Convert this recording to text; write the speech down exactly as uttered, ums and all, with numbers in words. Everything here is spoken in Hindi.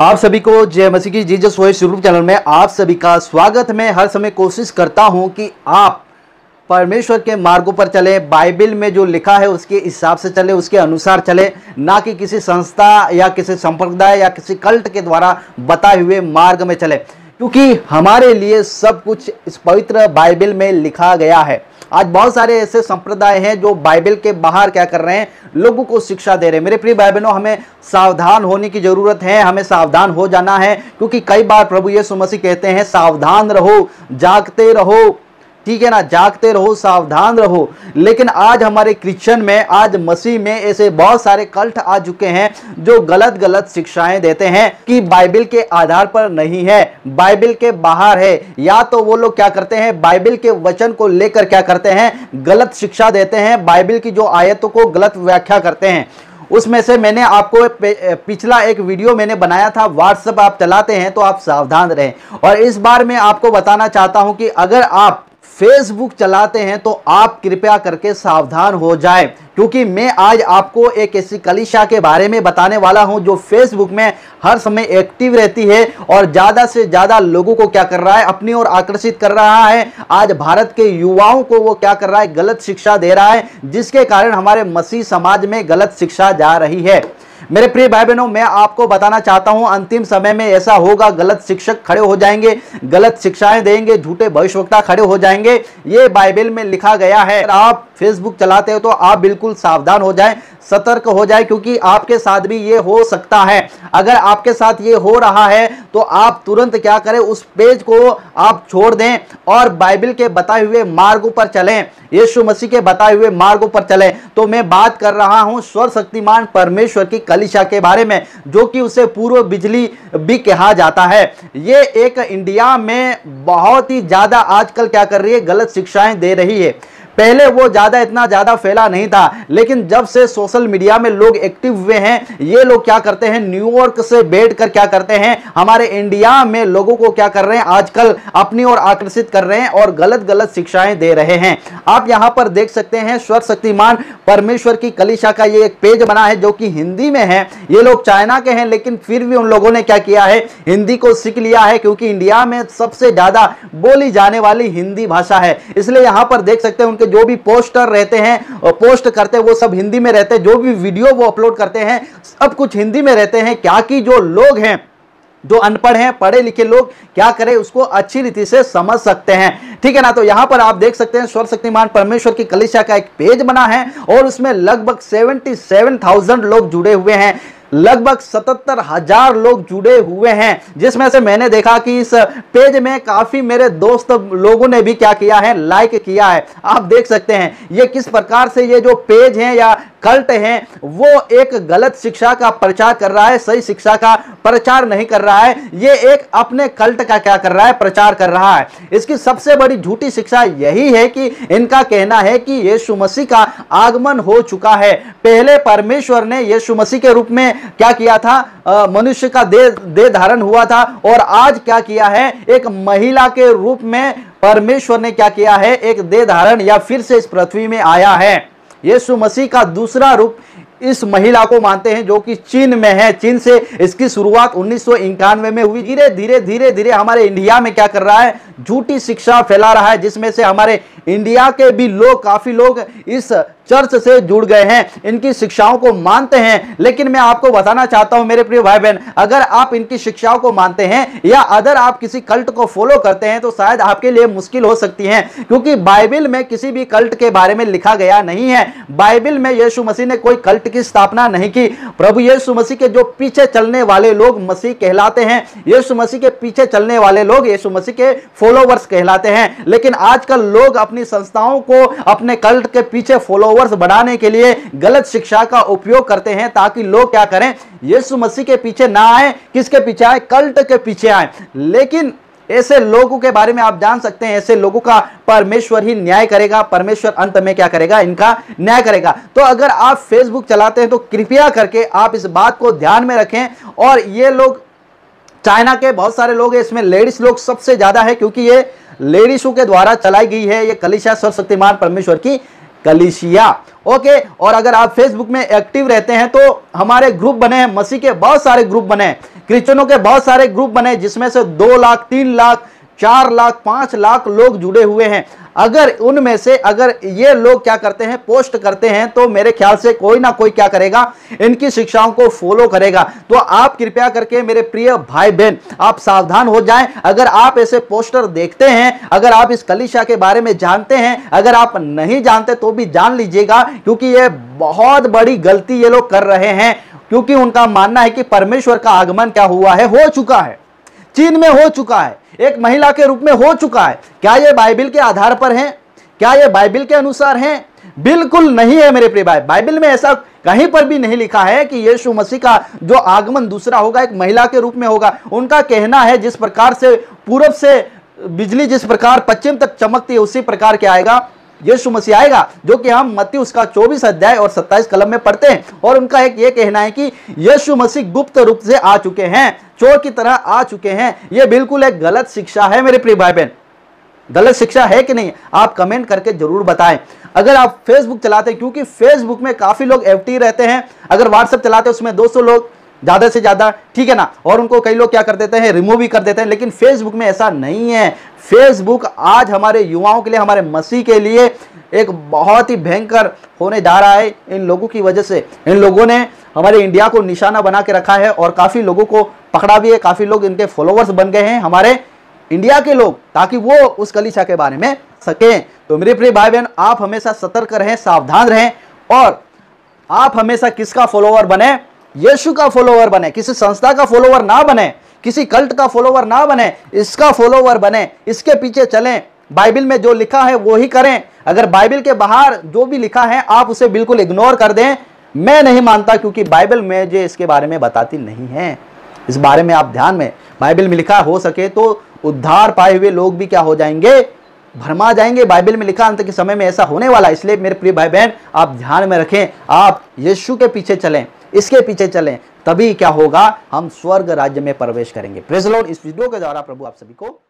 आप सभी को जय मसीह की जीजस वॉइस यूट्यूब चैनल में आप सभी का स्वागत है। मैं हर समय कोशिश करता हूं कि आप परमेश्वर के मार्गों पर चलें, बाइबल में जो लिखा है उसके हिसाब से चलें, उसके अनुसार चलें, ना कि किसी संस्था या किसी संप्रदाय या किसी कल्ट के द्वारा बताए हुए मार्ग में चलें, क्योंकि हमारे लिए सब कुछ इस पवित्र बाइबल में लिखा गया है। आज बहुत सारे ऐसे संप्रदाय हैं जो बाइबल के बाहर क्या कर रहे हैं, लोगों को शिक्षा दे रहे हैं। मेरे प्रिय भाई बहनों, हमें सावधान होने की ज़रूरत है, हमें सावधान हो जाना है, क्योंकि कई बार प्रभु यीशु मसीह कहते हैं सावधान रहो, जागते रहो। ठीक है ना, जागते रहो, सावधान रहो। लेकिन आज हमारे क्रिश्चियन में, आज मसीह में ऐसे बहुत सारे कल्ट आ चुके हैं जो गलत गलत शिक्षाएं देते हैं कि बाइबल के आधार पर नहीं है, बाइबल के बाहर है। या तो वो लोग क्या करते हैं, बाइबल के वचन को लेकर क्या करते हैं, गलत शिक्षा देते हैं, बाइबल की जो आयतों को गलत व्याख्या करते हैं। उसमें से मैंने आपको पिछला एक वीडियो मैंने बनाया था, व्हाट्सएप आप चलाते हैं तो आप सावधान रहें। और इस बार मैं आपको बताना चाहता हूँ कि अगर आप फेसबुक चलाते हैं तो आप कृपया करके सावधान हो जाएं, क्योंकि मैं आज आपको एक ऐसी कलीसिया के बारे में बताने वाला हूं जो फेसबुक में हर समय एक्टिव रहती है और ज़्यादा से ज़्यादा लोगों को क्या कर रहा है, अपनी ओर आकर्षित कर रहा है। आज भारत के युवाओं को वो क्या कर रहा है, गलत शिक्षा दे रहा है, जिसके कारण हमारे मसीह समाज में गलत शिक्षा जा रही है। मेरे प्रिय भाई बहनों, मैं आपको बताना चाहता हूं, अंतिम समय में ऐसा होगा, गलत शिक्षक खड़े हो जाएंगे, गलत शिक्षाएं देंगे, झूठे भविष्यवक्ता खड़े हो जाएंगे। ये बाइबल में लिखा गया है। अगर आप फेसबुक चलाते हो तो आप बिल्कुल सावधान हो जाएं, सतर्क हो जाएं, क्योंकि आपके साथ भी ये हो सकता है। अगर आपके साथ ये हो रहा है तो आप तुरंत क्या करें, उस पेज को आप छोड़ दें और बाइबल के बताए हुए मार्गों पर चलें, यीशु मसीह के बताए हुए मार्गों पर चलें। तो मैं बात कर रहा हूँ सर्वशक्तिमान परमेश्वर की कलीसिया के बारे में, जो कि उसे पूर्व बिजली भी कहा जाता है। ये एक इंडिया में बहुत ही ज़्यादा आजकल क्या कर रही है, गलत शिक्षाएं दे रही है। पहले वो ज़्यादा इतना ज़्यादा फैला नहीं था, लेकिन जब से सोशल मीडिया में लोग एक्टिव हुए हैं, ये लोग क्या करते हैं, न्यूयॉर्क से बैठ कर क्या करते हैं, हमारे इंडिया में लोगों को क्या कर रहे हैं, आजकल अपनी ओर आकर्षित कर रहे हैं और गलत गलत शिक्षाएं दे रहे हैं। आप यहाँ पर देख सकते हैं, सर्वशक्तिमान परमेश्वर की कलीसिया का ये एक पेज बना है जो कि हिंदी में है। ये लोग चाइना के हैं, लेकिन फिर भी उन लोगों ने क्या किया है, हिंदी को सीख लिया है, क्योंकि इंडिया में सबसे ज़्यादा बोली जाने वाली हिंदी भाषा है। इसलिए यहाँ पर देख सकते हैं, उनके जो भी पोस्टर रहते हैं और पोस्ट करते हैं वो सब हिंदी में रहते हैं, जो भी वीडियो वो अपलोड करते हैं सब कुछ हिंदी में रहते हैं। क्या कि जो लोग हैं, जो अनपढ़ हैं, पढ़े लिखे लोग क्या करें, उसको अच्छी रीति से समझ सकते हैं। ठीक है ना, तो यहाँ पर आप देख सकते हैं, सर्वशक्तिमान परमेश्वर की कलीसिया का एक पेज बना है और उसमें लगभग सेवेंटी सेवन थाउजेंड लोग जुड़े हुए हैं, लगभग सतहत्तर हजार लोग जुड़े हुए हैं, जिसमें से मैंने देखा कि इस पेज में काफी मेरे दोस्त लोगों ने भी क्या किया है, लाइक किया है। आप देख सकते हैं ये किस प्रकार से ये जो पेज हैं या कल्ट हैं, वो एक गलत शिक्षा का प्रचार कर रहा है, सही शिक्षा का प्रचार नहीं कर रहा है। ये एक अपने कल्ट का क्या कर रहा है, प्रचार कर रहा है। इसकी सबसे बड़ी झूठी शिक्षा यही है कि इनका कहना है कि यीशु मसीह का आगमन हो चुका है। पहले परमेश्वर ने यीशु मसीह के रूप में क्या किया था, मनुष्य का देह देह धारण हुआ था, और आज क्या किया है, एक महिला के रूप में परमेश्वर ने क्या किया है, एक देह धारण या फिर से इस पृथ्वी में आया है। यीशु मसीह का दूसरा रूप इस महिला को मानते हैं जो कि चीन में है। चीन से इसकी शुरुआत उन्नीस सौ इक्यानवे में हुई। धीरे धीरे धीरे धीरे हमारे इंडिया में क्या कर रहा है, झूठी शिक्षा फैला रहा है, जिसमें से हमारे इंडिया के भी लोग, काफी लोग इस चर्च से जुड़ गए हैं, इनकी शिक्षाओं को मानते हैं। लेकिन मैं आपको बताना चाहता हूं मेरे प्रिय भाई बहन, अगर आप इनकी शिक्षाओं को मानते हैं या अगर आप किसी कल्ट को फॉलो करते हैं तो शायद आपके लिए मुश्किल हो सकती है, क्योंकि बाइबल में किसी भी कल्ट के बारे में लिखा गया नहीं है। बाइबल में यीशु मसीह ने कोई कल्ट की स्थापना नहीं की। प्रभु यीशु मसीह के जो पीछे चलने वाले लोग मसीह कहलाते हैं, यीशु मसीह के पीछे चलने वाले लोग यीशु मसीह के फॉलोवर्स कहलाते हैं। लेकिन आजकल लोग अपनी संस्थाओं को अपने कल्ट के पीछे फॉलो बढ़ाने के लिए गलत शिक्षा का उपयोग करते हैं, ताकि लोग क्या करें, यीशु मसीह के पीछे ना आए, किसके पीछे आए, कल्ट के पीछे आए। लेकिन ऐसे लोगों के बारे में आप जान सकते हैं, ऐसे लोगों का परमेश्वर ही न्याय करेगा, परमेश्वर अंत में क्या करेगा, इनका न्याय करेगा। तो अगर आप फेसबुक चलाते हैं तो कृपया करके आप इस बात को ध्यान में रखें। और ये लोग चाइना के बहुत सारे लोग हैं, इसमें लेडीज लोग सबसे ज्यादा है, क्योंकि ये लेडीजों के द्वारा चलाई गई है ये कलीसिया, सर्वशक्तिमान परमेश्वर की कलीसिया। ओके, और अगर आप फेसबुक में एक्टिव रहते हैं तो हमारे ग्रुप बने हैं, मसीह के बहुत सारे ग्रुप बने हैं। क्रिश्चियनों के बहुत सारे ग्रुप बने जिसमें से दो लाख तीन लाख चार लाख पांच लाख लोग जुड़े हुए हैं। अगर उनमें से अगर ये लोग क्या करते हैं, पोस्ट करते हैं, तो मेरे ख्याल से कोई ना कोई क्या करेगा, इनकी शिक्षाओं को फॉलो करेगा। तो आप कृपया करके मेरे प्रिय भाई बहन आप सावधान हो जाएं। अगर आप ऐसे पोस्टर देखते हैं, अगर आप इस कलीसिया के बारे में जानते हैं, अगर आप नहीं जानते तो भी जान लीजिएगा, क्योंकि ये बहुत बड़ी गलती ये लोग कर रहे हैं। क्योंकि उनका मानना है कि परमेश्वर का आगमन क्या हुआ है, हो चुका है, चीन में हो चुका है, एक महिला के रूप में हो चुका है। क्या ये बाइबिल के आधार पर हैं? क्या ये बाइबिल के अनुसार हैं? बिल्कुल नहीं है मेरे प्रिय भाई। बाइबिल में ऐसा कहीं पर भी नहीं लिखा है कि यीशु मसीह का जो आगमन दूसरा होगा एक महिला के रूप में होगा। उनका कहना है जिस प्रकार से पूर्व से बिजली जिस प्रकार पश्चिम तक चमकती है उसी प्रकार क्या आएगा, यीशु मसीह आएगा, जो कि हम मत्ती उसका चौबीस अध्याय और सत्ताईस कलम में पढ़ते हैं। और उनका एक ये कहना है कि यीशु मसीह गुप्त रूप से आ चुके हैं, चोर की तरह आ चुके हैं। ये बिल्कुल एक गलत शिक्षा है मेरे प्रिय भाई बहन। गलत शिक्षा है कि नहीं, आप कमेंट करके जरूर बताएं। अगर आप फेसबुक चलाते हैं, क्योंकि फेसबुक में काफी लोग एफटी रहते हैं, अगर व्हाट्सएप चलाते हैं उसमें दो सौ लोग ज़्यादा से ज़्यादा, ठीक है ना, और उनको कई लोग क्या कर देते हैं, रिमूव भी कर देते हैं। लेकिन फेसबुक में ऐसा नहीं है। फेसबुक आज हमारे युवाओं के लिए, हमारे मसीह के लिए एक बहुत ही भयंकर होने जा रहा है। इन लोगों की वजह से, इन लोगों ने हमारे इंडिया को निशाना बना के रखा है और काफ़ी लोगों को पकड़ा भी है, काफ़ी लोग इनके फॉलोअर्स बन गए हैं हमारे इंडिया के लोग, ताकि वो उस कलीसिया के बारे में सकें। तो मेरे प्रिय भाई बहन आप हमेशा सतर्क रहें, सावधान रहें, और आप हमेशा किसका फॉलोअर बने, यीशु का फॉलोवर बने, किसी संस्था का फॉलोवर ना बने, किसी कल्ट का फॉलोवर ना बने, इसका फॉलोवर बने, इसके पीछे चलें। बाइबिल में जो लिखा है वो ही करें। अगर बाइबिल के बाहर जो भी लिखा है आप उसे बिल्कुल इग्नोर कर दें, मैं नहीं मानता, क्योंकि बाइबिल में जो इसके बारे में बताती नहीं है। इस बारे में आप ध्यान में, बाइबिल में लिखा हो सके तो उद्धार पाए हुए लोग भी क्या हो जाएंगे, भरमा जाएंगे। बाइबिल में लिखा अंत के समय में ऐसा होने वाला है। इसलिए मेरे प्रिय भाई बहन आप ध्यान में रखें, आप यीशु के पीछे चलें, इसके पीछे चलें, तभी क्या होगा, हम स्वर्ग राज्य में प्रवेश करेंगे। Praise the lord. इस वीडियो के द्वारा प्रभु आप सभी को